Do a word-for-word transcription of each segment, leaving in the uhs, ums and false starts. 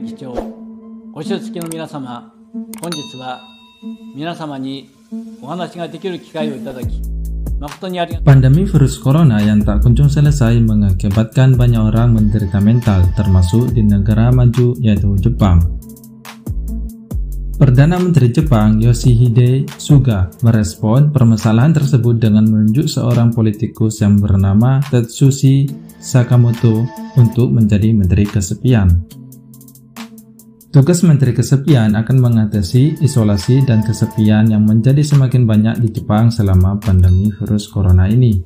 議長、ご出席の皆様、本日は皆様にお話ができる機会をいただき、Pandemi virus corona yang tak kunjung selesai mengakibatkan banyak orang menderita mental, termasuk di negara maju yaitu Jepang. Perdana Menteri Jepang Yoshihide Suga merespon permasalahan tersebut dengan menunjuk seorang politikus yang bernama Tetsushi Sakamoto untuk menjadi Menteri Kesepian. Tugas Menteri Kesepian akan mengatasi isolasi dan kesepian yang menjadi semakin banyak di Jepang selama pandemi virus corona ini.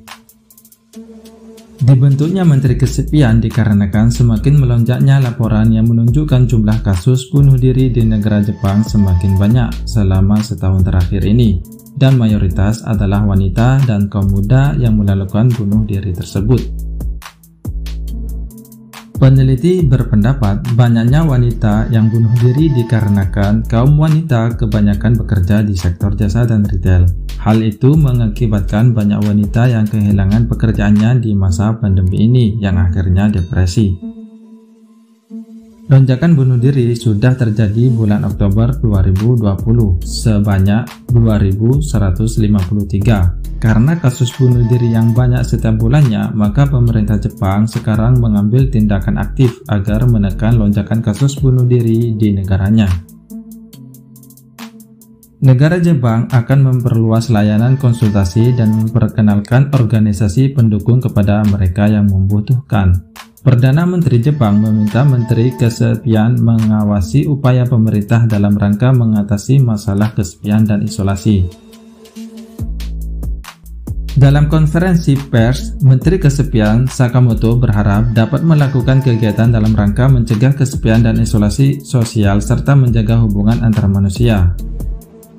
Dibentuknya Menteri Kesepian dikarenakan semakin melonjaknya laporan yang menunjukkan jumlah kasus bunuh diri di negara Jepang semakin banyak selama setahun terakhir ini, dan mayoritas adalah wanita dan kaum muda yang melakukan bunuh diri tersebut. Peneliti berpendapat banyaknya wanita yang bunuh diri dikarenakan kaum wanita kebanyakan bekerja di sektor jasa dan retail. Hal itu mengakibatkan banyak wanita yang kehilangan pekerjaannya di masa pandemi ini yang akhirnya depresi. Lonjakan bunuh diri sudah terjadi bulan Oktober dua ribu dua puluh sebanyak dua ribu seratus lima puluh tiga. Karena kasus bunuh diri yang banyak setiap bulannya, maka pemerintah Jepang sekarang mengambil tindakan aktif agar menekan lonjakan kasus bunuh diri di negaranya. Negara Jepang akan memperluas layanan konsultasi dan memperkenalkan organisasi pendukung kepada mereka yang membutuhkan. Perdana Menteri Jepang meminta Menteri Kesepian mengawasi upaya pemerintah dalam rangka mengatasi masalah kesepian dan isolasi. Dalam konferensi pers, Menteri Kesepian Sakamoto berharap dapat melakukan kegiatan dalam rangka mencegah kesepian dan isolasi sosial serta menjaga hubungan antar manusia.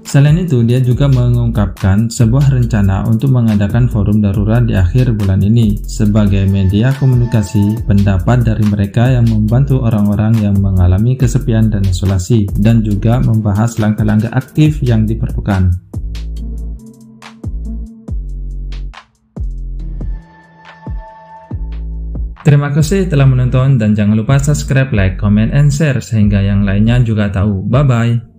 Selain itu, dia juga mengungkapkan sebuah rencana untuk mengadakan forum darurat di akhir bulan ini sebagai media komunikasi pendapat dari mereka yang membantu orang-orang yang mengalami kesepian dan isolasi, dan juga membahas langkah-langkah aktif yang diperlukan. Terima kasih telah menonton dan jangan lupa subscribe, like, comment, and share sehingga yang lainnya juga tahu. Bye-bye!